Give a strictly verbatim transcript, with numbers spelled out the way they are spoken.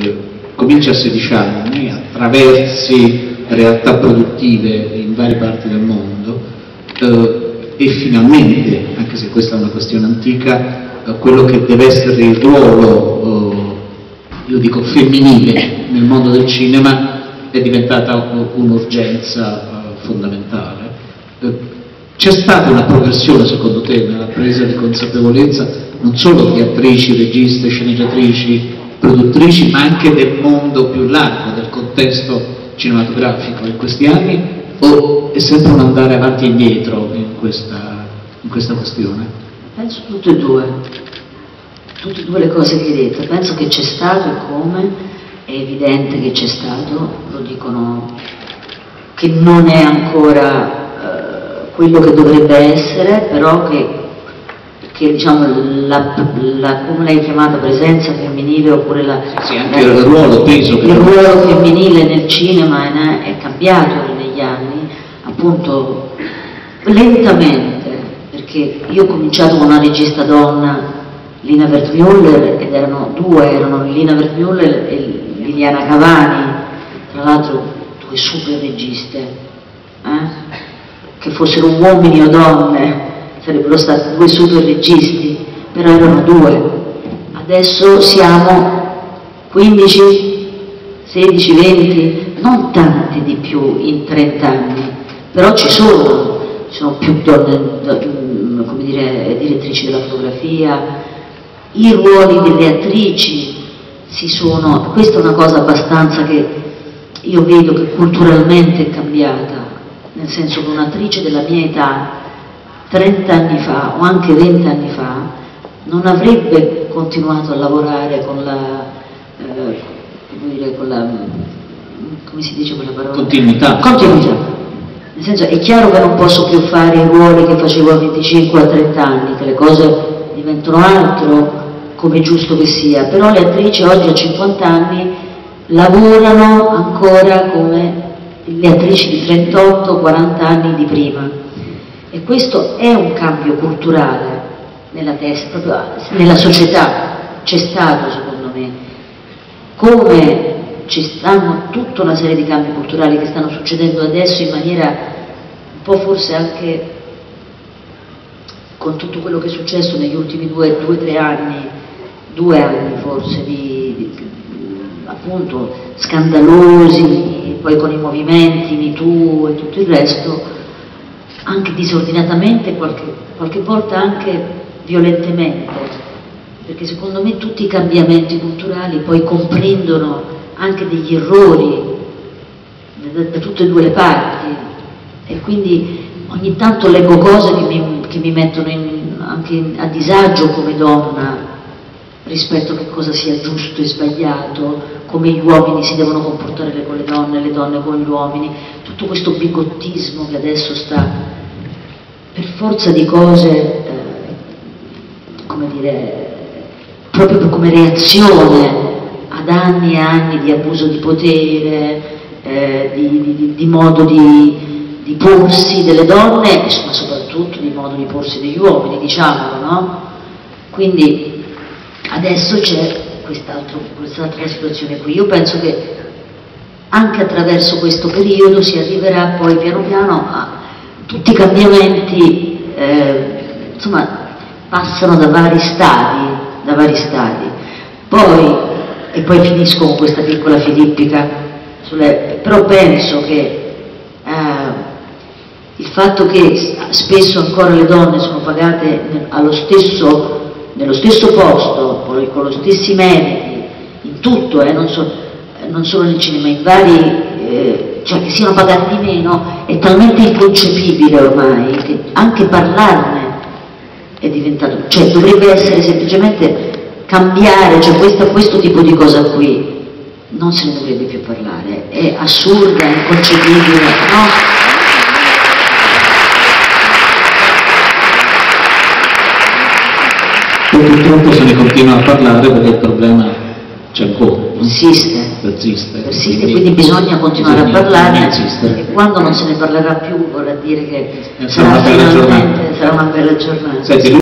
eh, comincia a sedici anni, attraversi realtà produttive in varie parti del mondo eh, e finalmente, anche se questa è una questione antica, eh, quello che deve essere il ruolo, eh, io dico femminile, nel mondo del cinema è diventata un'urgenza eh, fondamentale. Eh, C'è stata una progressione, secondo te, nella presa di consapevolezza non solo di attrici, registe, sceneggiatrici, produttrici, ma anche del mondo più largo, del contesto cinematografico in questi anni? O è sempre un andare avanti e indietro in questa, in questa questione? Penso tutte e due, tutte e due le cose che hai detto. Penso che c'è stato e come, è evidente che c'è stato, lo dicono, che non è ancora quello che dovrebbe essere, però che, che diciamo la, la, come l'hai chiamata, presenza femminile oppure la, sì, anche la, il ruolo, penso che il ruolo femminile nel cinema è, è cambiato negli anni, appunto lentamente, perché io ho cominciato con una regista donna, Lina Wertmüller, ed erano due, erano Lina Wertmüller e Liliana Cavani, tra l'altro due super registe, eh? che fossero uomini o donne, sarebbero stati due super registi, però erano due. Adesso siamo quindici, sedici, venti, non tanti di più in trenta anni, però ci sono, ci sono più donne, donne, come dire, direttrici della fotografia, i ruoli delle attrici si sono, questa è una cosa abbastanza che io vedo che culturalmente è cambiata, nel senso che un'attrice della mia età trenta anni fa o anche venti anni fa non avrebbe continuato a lavorare con la, eh, come, dire, con la come si dice quella parola? Continuità. Continuità. Nel senso, è chiaro che non posso più fare i ruoli che facevo a venticinque a trenta anni, che le cose diventano altro, come è giusto che sia, però le attrici oggi a cinquanta anni lavorano ancora come le attrici di trentotto quaranta anni di prima, e questo è un cambio culturale nella testa, nella società c'è stato, secondo me, come ci stanno tutta una serie di cambi culturali che stanno succedendo adesso in maniera un po' forse anche con tutto quello che è successo negli ultimi due o tre anni, due anni forse di, di, di appunto scandalosi, poi con i movimenti, MeToo e tutto il resto, anche disordinatamente, qualche, qualche volta anche violentemente, perché secondo me tutti i cambiamenti culturali poi comprendono anche degli errori da, da tutte e due le parti, e quindi ogni tanto leggo cose che mi, che mi mettono in, anche in, a disagio come donna rispetto a che cosa sia giusto e sbagliato, come gli uomini si devono comportare con le donne, le donne con gli uomini, tutto questo bigottismo che adesso sta per forza di cose, eh, come dire, proprio come reazione ad anni e anni di abuso di potere, eh, di, di, di modo di, di porsi delle donne, ma soprattutto di modo di porsi degli uomini, diciamolo, no? Quindi adesso c'è quest'altra situazione qui. Io penso che anche attraverso questo periodo si arriverà poi piano piano a tutti i cambiamenti, eh, insomma passano da vari stadi, da vari stadi. Poi, e poi finisco con questa piccola filippica, sulle, però penso che eh, il fatto che spesso ancora le donne sono pagate allo stesso nello stesso posto, con gli stessi meriti, in tutto, eh, non, so, non solo nel cinema, in vari, eh, cioè che siano pagati meno, è talmente inconcepibile ormai che anche parlarne è diventato, cioè dovrebbe essere semplicemente cambiare, cioè questo, questo tipo di cosa qui non se ne dovrebbe più parlare, è assurda, è inconcepibile, no? Purtroppo se ne continua a parlare perché il problema c'è ancora. Persiste. Persiste. Persiste, quindi, quindi bisogna continuare bisogna a parlare. E quando non se ne parlerà più vorrà dire che sarà, sarà, una bella giornata. Sarà una bella giornata. Senti,